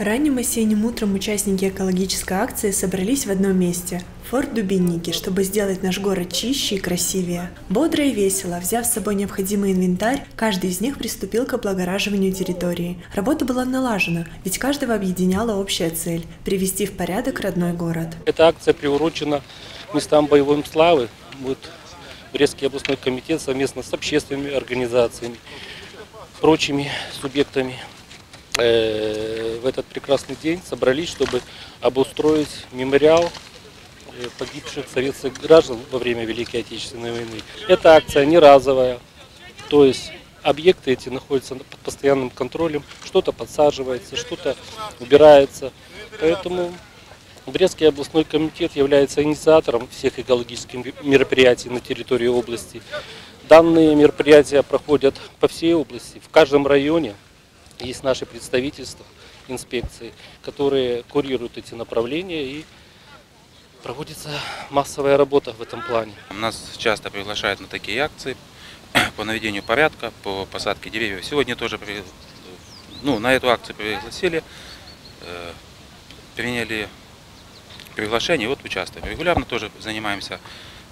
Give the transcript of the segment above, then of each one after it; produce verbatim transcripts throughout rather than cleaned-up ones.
Ранним осенним утром участники экологической акции собрались в одном месте – Форт Дубинники, чтобы сделать наш город чище и красивее. Бодро и весело, взяв с собой необходимый инвентарь, каждый из них приступил к облагораживанию территории. Работа была налажена, ведь каждого объединяла общая цель – привести в порядок родной город. Эта акция приурочена местам боевой славы. Вот Брестский областной комитет совместно с общественными организациями, прочими субъектами в этот прекрасный день собрались, чтобы обустроить мемориал погибших советских граждан во время Великой Отечественной войны. Эта акция не разовая, то есть объекты эти находятся под постоянным контролем, что-то подсаживается, что-то убирается. Поэтому Брестский областной комитет является инициатором всех экологических мероприятий на территории области. Данные мероприятия проходят по всей области, в каждом районе. Есть наши представительства, инспекции, которые курируют эти направления, и проводится массовая работа в этом плане. Нас часто приглашают на такие акции по наведению порядка, по посадке деревьев. Сегодня тоже при... ну, на эту акцию пригласили, э, приняли приглашение, вот участвуем. Регулярно тоже занимаемся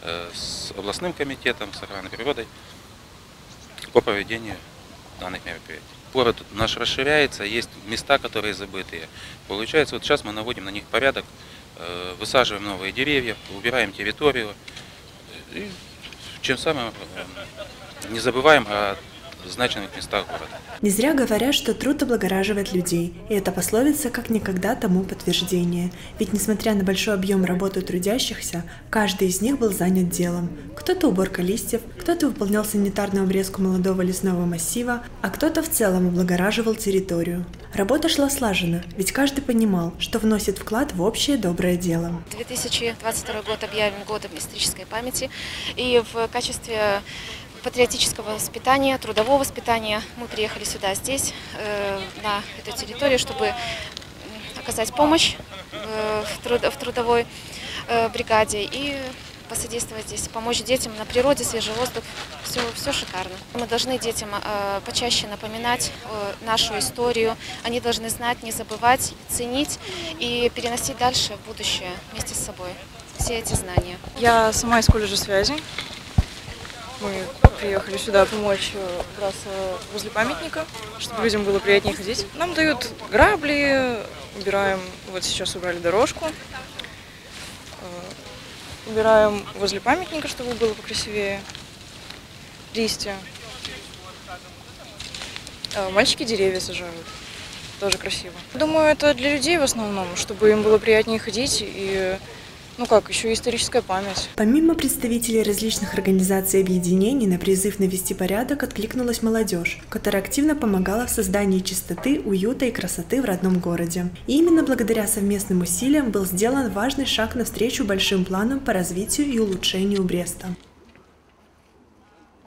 э, с областным комитетом, с охраной природы по проведению данных мероприятий. Город наш расширяется, есть места, которые забытые. Получается, вот сейчас мы наводим на них порядок, высаживаем новые деревья, убираем территорию. И чем самым не забываем о значимых местах города. Не зря говорят, что труд облагораживает людей. И эта пословица как никогда тому подтверждение. Ведь несмотря на большой объем работы трудящихся, каждый из них был занят делом. Кто-то уборка листьев, кто-то выполнял санитарную обрезку молодого лесного массива, а кто-то в целом облагораживал территорию. Работа шла слаженно, ведь каждый понимал, что вносит вклад в общее доброе дело. две тысячи двадцать второй год объявлен годом исторической памяти, и в качестве патриотического воспитания, трудового воспитания мы приехали сюда, здесь, на эту территорию, чтобы оказать помощь в трудовой бригаде и посодействовать здесь, помочь детям на природе, свежий воздух, все, все шикарно. Мы должны детям почаще напоминать нашу историю, они должны знать, не забывать, ценить и переносить дальше в будущее вместе с собой все эти знания. Я сама из колледжа «Связи». Мы приехали сюда помочь как раз возле памятника, чтобы людям было приятнее ходить. Нам дают грабли, убираем, вот сейчас убрали дорожку, убираем возле памятника, чтобы было покрасивее, листья. Мальчики деревья сажают, тоже красиво. Думаю, это для людей в основном, чтобы им было приятнее ходить и... Ну как, еще и историческая память. Помимо представителей различных организаций и объединений, на призыв навести порядок откликнулась молодежь, которая активно помогала в создании чистоты, уюта и красоты в родном городе. И именно благодаря совместным усилиям был сделан важный шаг навстречу большим планам по развитию и улучшению Бреста.